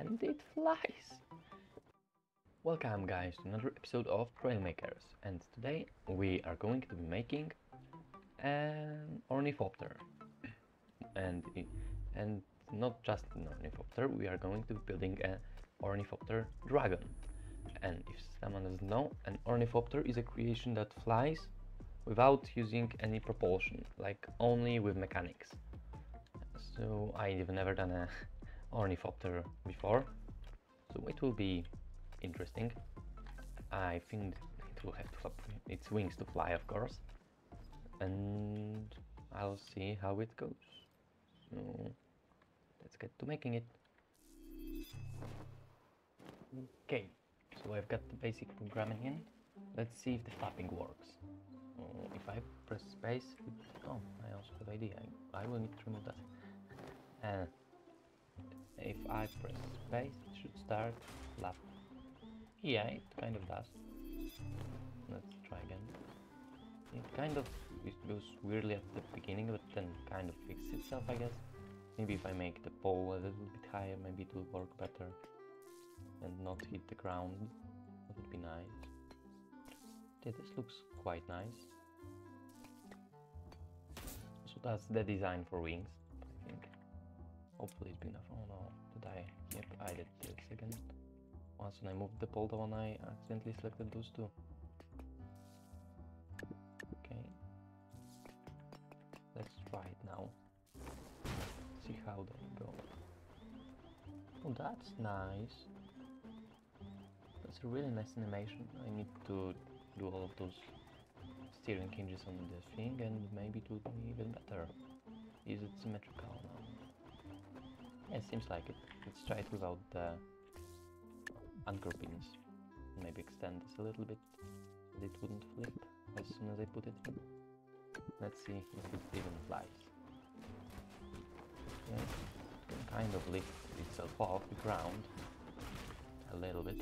and it flies! Welcome guys to another episode of Trailmakers, and today we are going to be making an ornithopter. And not just an ornithopter, we are going to be building an ornithopter dragon. And if someone doesn't know, an ornithopter is a creation that flies without using any propulsion, like only with mechanics. So I've never done an ornithopter before, so it will be interesting. I think it will have to flap its wings to fly, of course, and I'll see how it goes. So let's get to making it. Okay, so I've got the basic programming in. Let's see if the flapping works. If I press space, oh, I also have an idea. I will need to remove that. And if I press space, it should start flap. Yeah, it kind of does. Let's try again. It goes weirdly at the beginning, but then kind of fixes itself, I guess. Maybe if I make the pole a little bit higher, maybe it will work better and not hit the ground. That would be nice. Yeah, this looks quite nice. So that's the design for wings, I think. Hopefully it's big enough. Oh no, did I? Yep, I did this again. Once when I moved the pole down, I accidentally selected those two. Okay. Let's try it now. See how they go. Oh, that's nice. That's a really nice animation. I need to do all of those steering hinges on the thing, and maybe it will be even better. Is it symmetrical now? Yeah, it seems like it. Let's try it without the anchor pins. Maybe extend this a little bit, so it wouldn't flip as soon as I put it in. Let's see if it even flies. Yeah, it can kind of lift itself off the ground a little bit.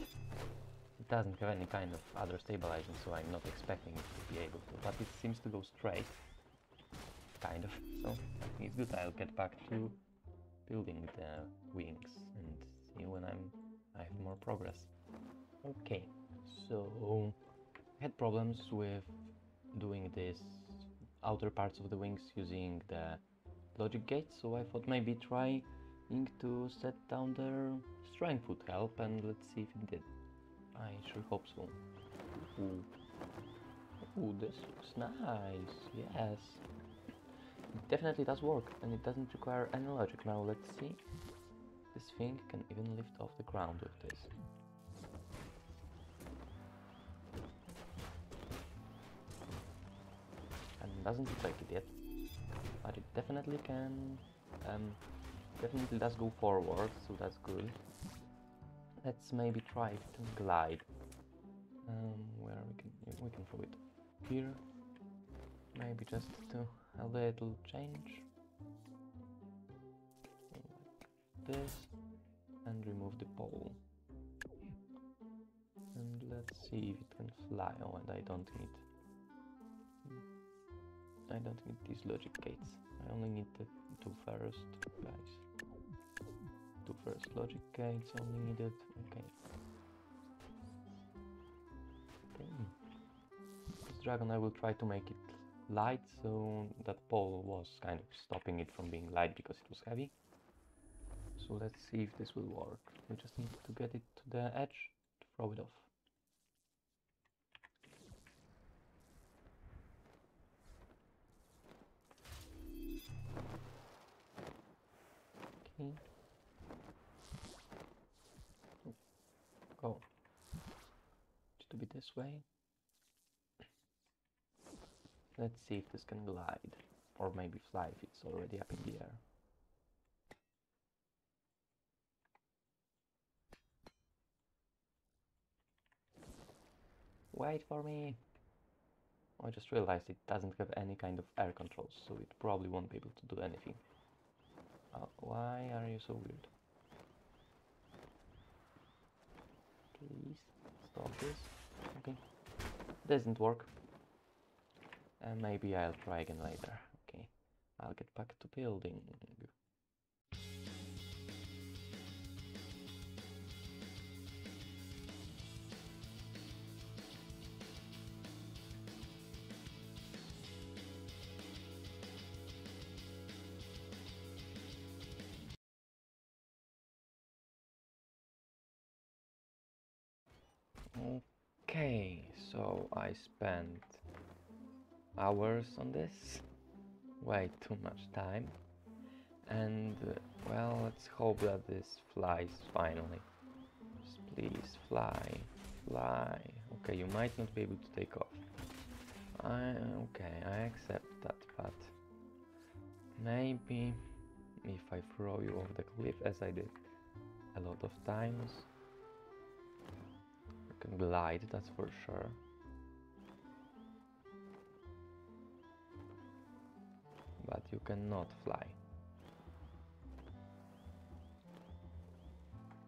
It doesn't have any kind of other stabilizing, so I'm not expecting it to be able to, but it seems to go straight, kind of, so I think it's good. I'll get back to building the wings and see when I have more progress. Okay, so I had problems with doing this outer parts of the wings using the logic gates, so I thought maybe trying to set down their strength would help, and let's see if it did. I sure hope so. Ooh. Ooh, this looks nice, yes. It definitely does work, and it doesn't require any logic. Now let's see. This thing can even lift off the ground with this. And doesn't look like it yet, but it definitely can, definitely does go forward, so that's good. Let's maybe try to glide. Where we can throw it here. Maybe just to a little change. Like this, and remove the pole. And let's see if it can fly. Oh, and I don't need these logic gates. I only need the two first guys. Two first logic gates only needed. Okay. Dang. This dragon, I will try to make it light, so that pole was kind of stopping it from being light because it was heavy. So let's see if this will work. We just need to get it to the edge to throw it off. Okay. Oh, it should be this way. Let's see if this can glide, or maybe fly if it's already up in the air. Wait for me! I just realized it doesn't have any kind of air controls, so it probably won't be able to do anything. Why are you so weird? Please stop this. Okay, doesn't work. Maybe I'll try again later. Okay, I'll get back to building. Okay, so I spent hours on this, way too much time, and well, let's hope that this flies finally. Just please fly, fly. Okay, you might not be able to take off. Okay, I accept that, but maybe if I throw you off the cliff, as I did a lot of times, you can glide, that's for sure. But you cannot fly.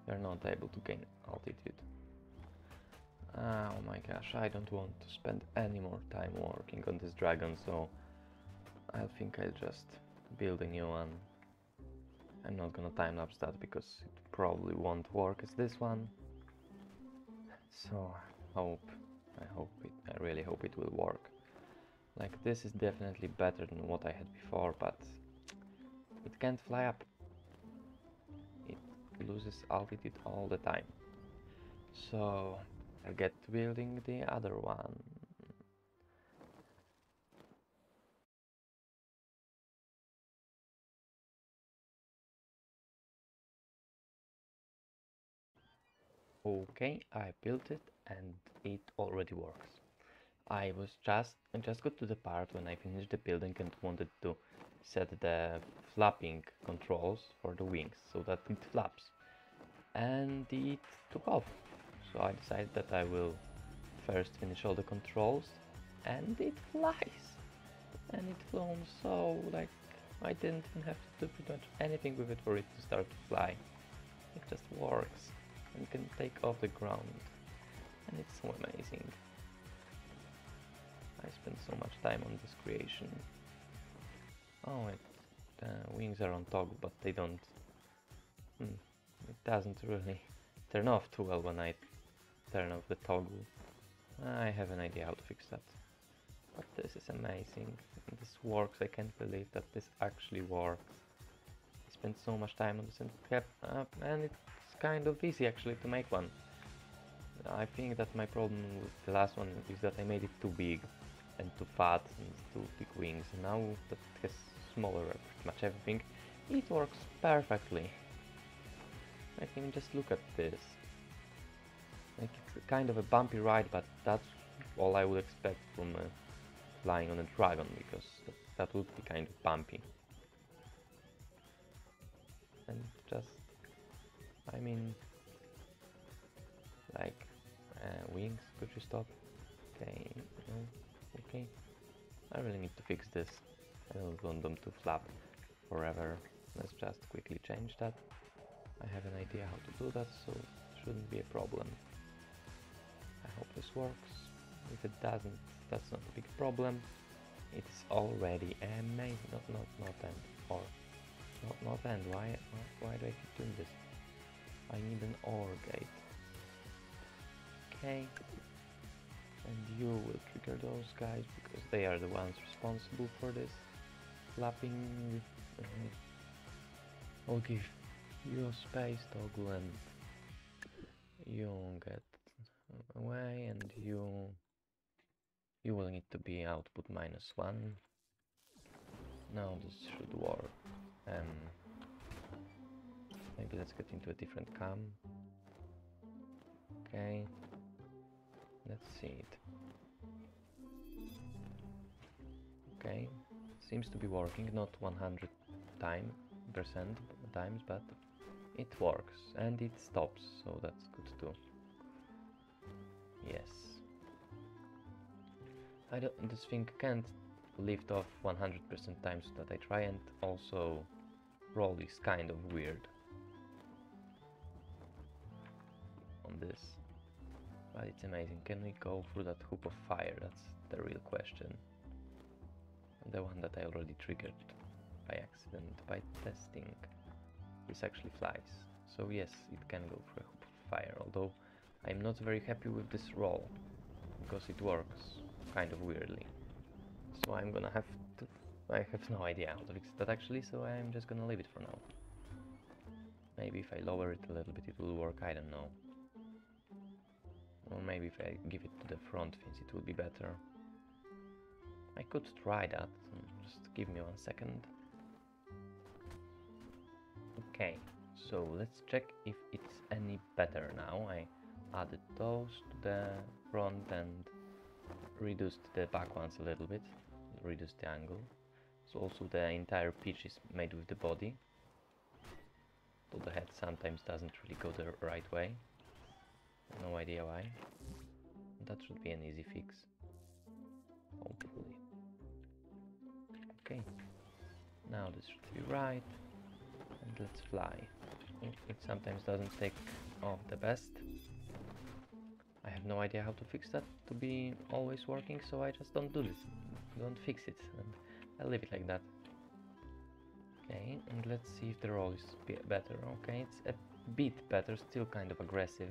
You're not able to gain altitude. Oh my gosh, I don't want to spend any more time working on this dragon, so I think I'll just build a new one. I'm not gonna time-lapse that because it probably won't work as this one. So I really hope it will work. Like, this is definitely better than what I had before, but it can't fly up. It loses altitude all the time. So I'll get to building the other one. Okay, I built it and it already works. I was just got to the part when I finished the building and wanted to set the flapping controls for the wings so that it flaps, and it took off. So I decided that I will first finish all the controls, and it flies, and it flew. So like, I didn't even have to do pretty much anything with it for it to start to fly. It just works and can take off the ground, and it's so amazing. I spent so much time on this creation. Oh, the wings are on toggle, but they don't... it doesn't really turn off too well when I turn off the toggle. I have an idea how to fix that. But this is amazing. This works, I can't believe that this actually works. I spent so much time on this and kept up, and it's kind of easy actually to make one. I think that my problem with the last one is that I made it too big and too fat and too big wings. Now that it has smaller pretty much everything, it works perfectly. I can just look at this. Like, it's kind of a bumpy ride, but that's all I would expect from flying on a dragon, because that would be kind of bumpy. And just, I mean, like, wings, could you stop? Okay, no, okay. I really need to fix this. I don't want them to flap forever. Let's just quickly change that. I have an idea how to do that, so it shouldn't be a problem. I hope this works. If it doesn't, that's not a big problem. It's already amazing. Not end. Why do I keep doing this? I need an OR gate. Okay, and you will trigger those guys because they are the ones responsible for this flapping. I'll give you space, toggle, and you get away, and you will need to be output -1. Now this should work. Maybe let's get into a different cam. Okay, let's see it. Okay, seems to be working, not 100% times, but it works, and it stops, so that's good too. Yes, this thing can't lift off 100% times that I try, and also roll is kind of weird on this, but it's amazing. Can we go through that hoop of fire? That's the real question, and the one that I already triggered by accident by testing. This actually flies, so yes, it can go through a hoop of fire, although I'm not very happy with this roll because it works kind of weirdly, so I'm gonna have to... I have no idea how to fix that actually, so I'm just gonna leave it for now. Maybe if I lower it a little bit it will work, I don't know. Or maybe if I give it to the front fins it would be better. I could try that, just give me 1 second. Okay, so let's check if it's any better now. I added those to the front and reduced the back ones a little bit, reduced the angle. So also the entire pitch is made with the body, though the head sometimes doesn't really go the right way. No idea why. That should be an easy fix, hopefully. Okay, now this should be right, and let's fly. It sometimes doesn't take off the best. I have no idea how to fix that to be always working, so I just don't do this, don't fix it, and I'll leave it like that. Okay, and let's see if the roll is better. Okay, it's a bit better, still kind of aggressive.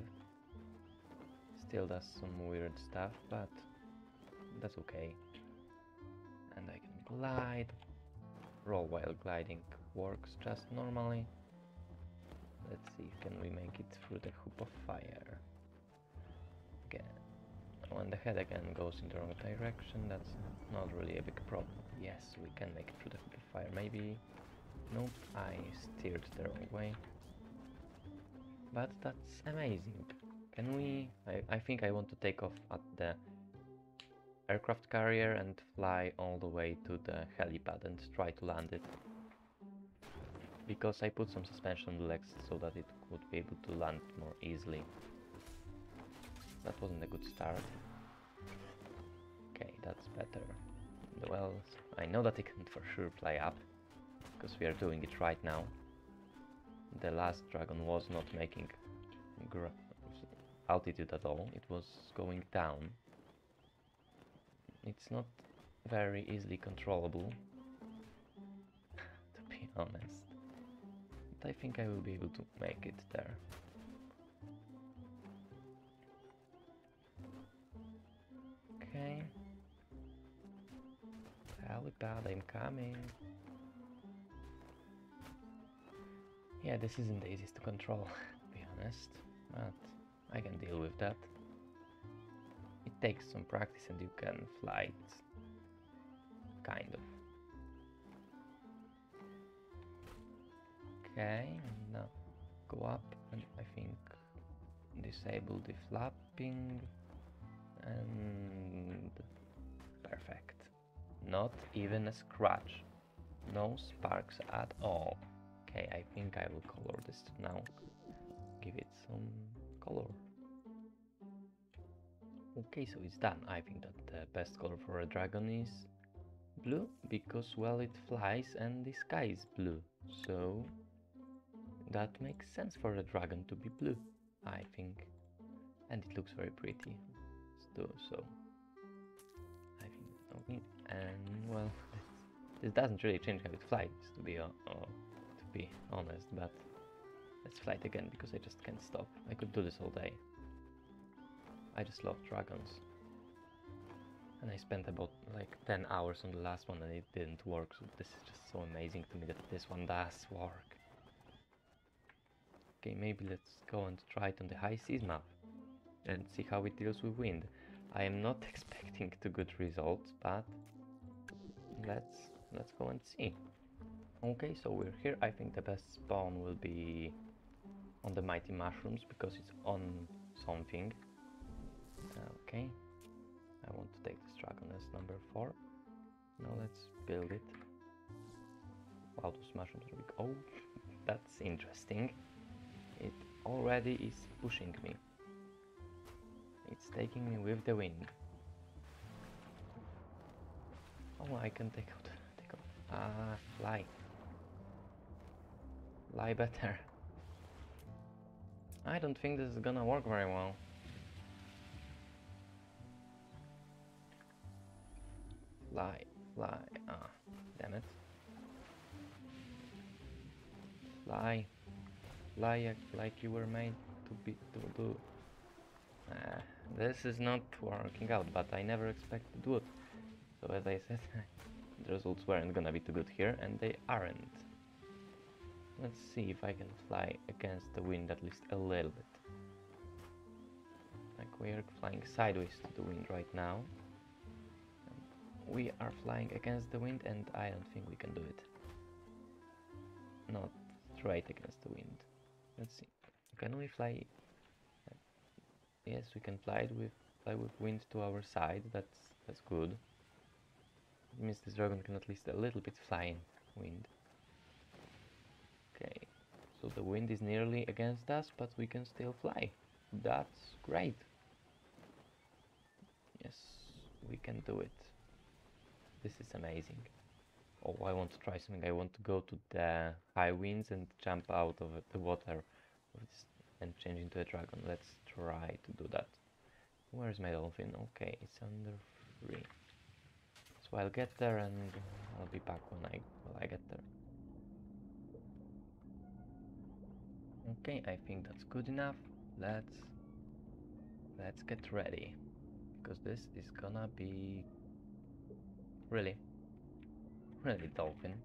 Still does some weird stuff, but that's okay. And I can glide. Roll while gliding works just normally. Let's see, can we make it through the hoop of fire? Again. Oh, and the head again goes in the wrong direction, that's not really a big problem. Yes, we can make it through the hoop of fire, maybe. Nope, I steered the wrong way. But that's amazing. Can we... I think I want to take off at the aircraft carrier and fly all the way to the helipad and try to land it. Because I put some suspension on the legs so that it would be able to land more easily. That wasn't a good start. Okay, that's better. Well, I know that it can for sure fly up, because we are doing it right now. The last dragon was not making altitude at all, it was going down. It's not very easily controllable, to be honest, but I think I will be able to make it there. Okay, helipad, I'm coming. Yeah, this isn't the easiest to control, to be honest, but I can deal with that. It takes some practice and you can fly it, kind of. Okay, now go up and I think disable the flapping and perfect. Not even a scratch, no sparks at all. Okay, I think I will color this now, give it some color. Okay, so it's done. I think that the best color for a dragon is blue, because, well, it flies and the sky is blue, so that makes sense for a dragon to be blue, I think. And it looks very pretty, so I think. Okay, and well, this doesn't really change how it flies, to be honest, but let's fly it again because I just can't stop. I could do this all day. I just love dragons. And I spent about like 10 hours on the last one and it didn't work, so this is just so amazing to me that this one does work. Okay, maybe let's go and try it on the high seas map and see how it deals with wind. I am not expecting too good results, but let's go and see. Okay, so we're here. I think the best spawn will be on the mighty mushrooms because it's on something. Okay, I want to take this dragon as number 4. Now let's build it. Wow, those mushrooms are big. Oh, that's interesting. It already is pushing me. It's taking me with the wind. Oh, I can take out. Ah, fly. Lie better. I don't think this is gonna work very well. Fly, ah, damn it. Fly like you were made to do. This is not working out, but I never expected to do it. So as I said, the results weren't gonna be too good here, and they aren't. Let's see if I can fly against the wind at least a little bit. Like, we are flying sideways to the wind right now. We are flying against the wind, and I don't think we can do it. Not right against the wind. Let's see. Can we fly? Yes, we can fly with wind to our side. That's good. It means this dragon can at least a little bit fly in wind. Okay, so the wind is nearly against us, but we can still fly. That's great. Yes, we can do it. This is amazing. Oh, I want to try something. I want to go to the high winds and jump out of the water and change into a dragon. Let's try to do that. Where's my dolphin? Okay, it's under 3. So I'll get there and I'll be back when I get there. Okay, I think that's good enough. Let's get ready, because this is gonna be really dolphin.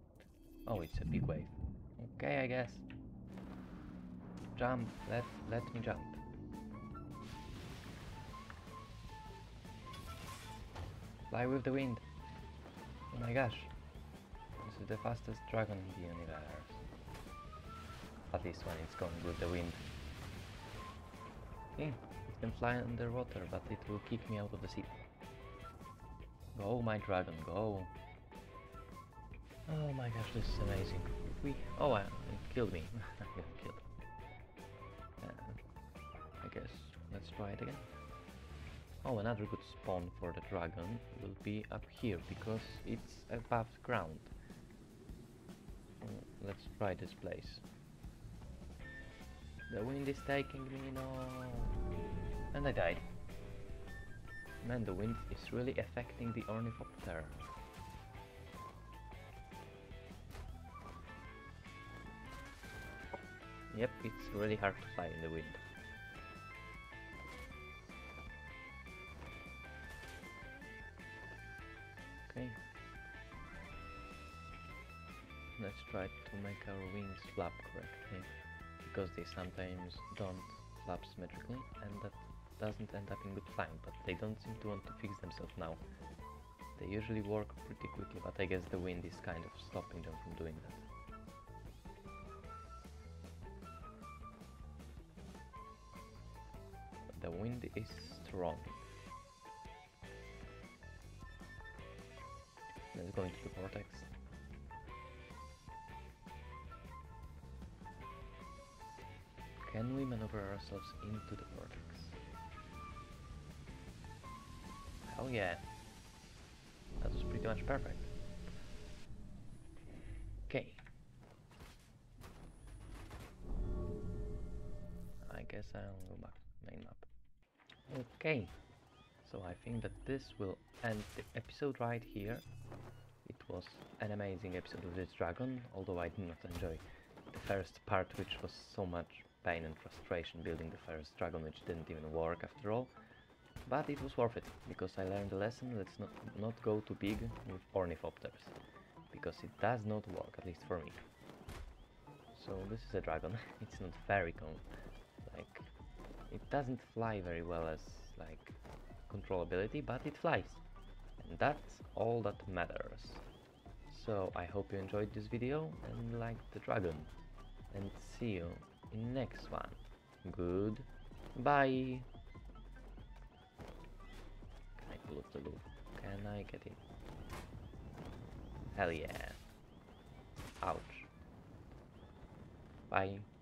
Oh, it's a big wave. Okay, I guess. Jump. Let me jump. Fly with the wind. Oh my gosh, this is the fastest dragon in the universe. At least when it's going with the wind. Okay, it can fly underwater, but it will kick me out of the seat. Go, my dragon, go! Oh my gosh, this is amazing. It killed me. I got killed. I guess let's try it again. Oh, another good spawn for the dragon will be up here, because it's above ground. Let's try this place. The wind is taking me, no! And I died. Man, the wind is really affecting the ornithopter. Yep, it's really hard to fly in the wind. Okay. Let's try to make our wings flap correctly, because they sometimes don't flap symmetrically, and that doesn't end up in good flying, but they don't seem to want to fix themselves now. They usually work pretty quickly, but I guess the wind is kind of stopping them from doing that. But the wind is strong. Let's go into the vortex. Can we maneuver ourselves into the vortex? Hell yeah! That was pretty much perfect. Okay. I guess I'll go back to the main map. Okay. So I think that this will end the episode right here. It was an amazing episode of this dragon, although I did not enjoy the first part, which was so much pain and frustration building the first dragon, which didn't even work after all. But it was worth it, because I learned a lesson. Let's not go too big with ornithopters, because it does not work, at least for me. So this is a dragon. It's not very like, it doesn't fly very well as like controllability, but it flies, and that's all that matters. So I hope you enjoyed this video and liked the dragon, and see you in next one. Good bye. Can I pull up the loop? Can I get it? Hell yeah. Ouch. Bye.